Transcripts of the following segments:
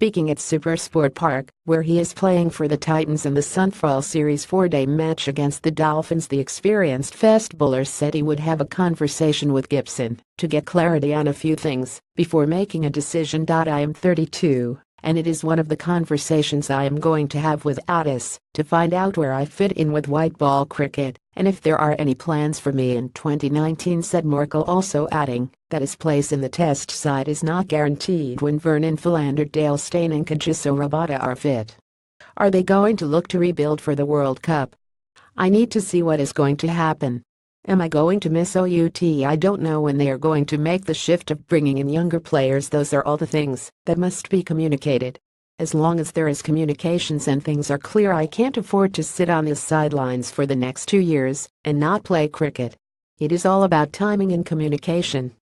speaking at SuperSport Park, where he is playing for the Titans in the Sunfoil Series four-day match against the Dolphins. The experienced fast bowler said he would have a conversation with Gibson to get clarity on a few things before making a decision. I am 32, and it is one of the conversations I am going to have with Ottis to find out where I fit in with white ball cricket and if there are any plans for me in 2019, said Morkel, also adding that his place in the test side is not guaranteed when Vernon Philander, Dale Stane and Kajuso Rabata are fit. Are they going to look to rebuild for the World Cup? I need to see what is going to happen. Am I going to miss OUT? I don't know when they are going to make the shift of bringing in younger players. Those are all the things that must be communicated. As long as there is communications and things are clear, I can't afford to sit on the sidelines for the next 2 years and not play cricket. It is all about timing and communication.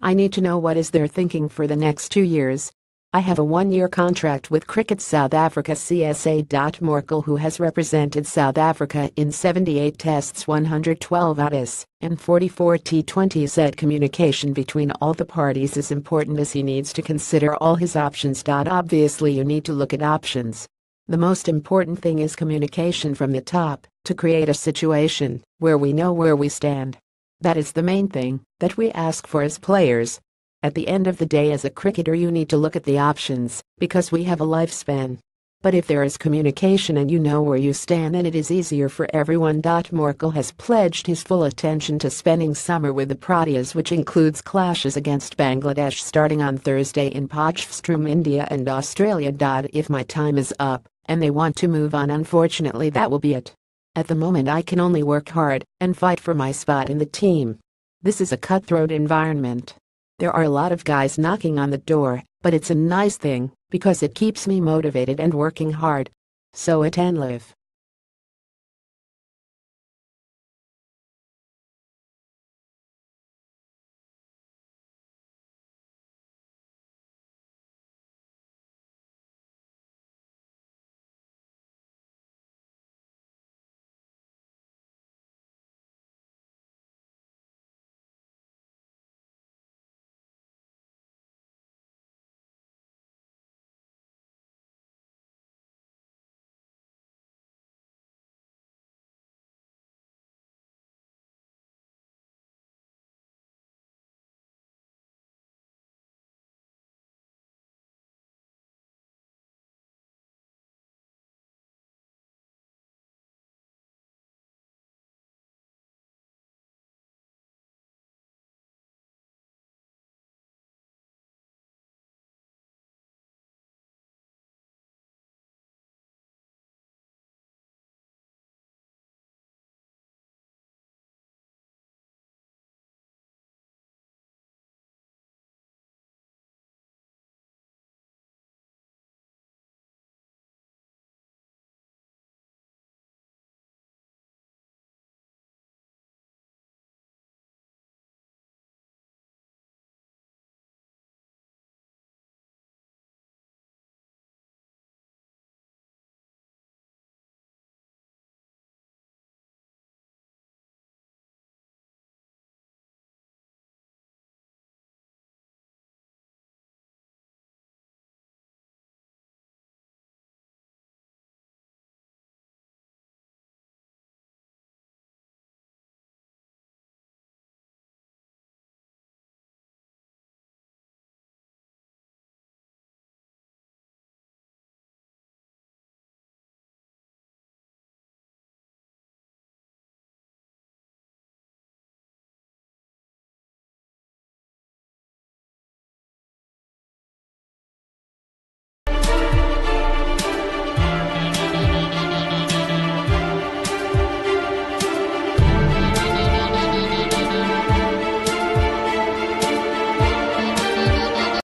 I need to know what is their thinking for the next 2 years. I have a one-year contract with Cricket South Africa CSA. Morkel, who has represented South Africa in 78 tests, 112 Ottis, and 44 T20s, said communication between all the parties is important as he needs to consider all his options. Obviously you need to look at options. The most important thing is communication from the top to create a situation where we know where we stand. That is the main thing that we ask for as players. At the end of the day, as a cricketer, you need to look at the options because we have a lifespan. But if there is communication and you know where you stand, then it is easier for everyone. Morkel has pledged his full attention to spending summer with the Proteas, which includes clashes against Bangladesh starting on Thursday in Potchefstroom, India and Australia. If my time is up and they want to move on, unfortunately that will be it. At the moment I can only work hard and fight for my spot in the team. This is a cutthroat environment. There are a lot of guys knocking on the door, but it's a nice thing because it keeps me motivated and working hard. So it can live.